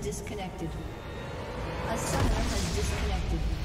Disconnected. A summoner has disconnected.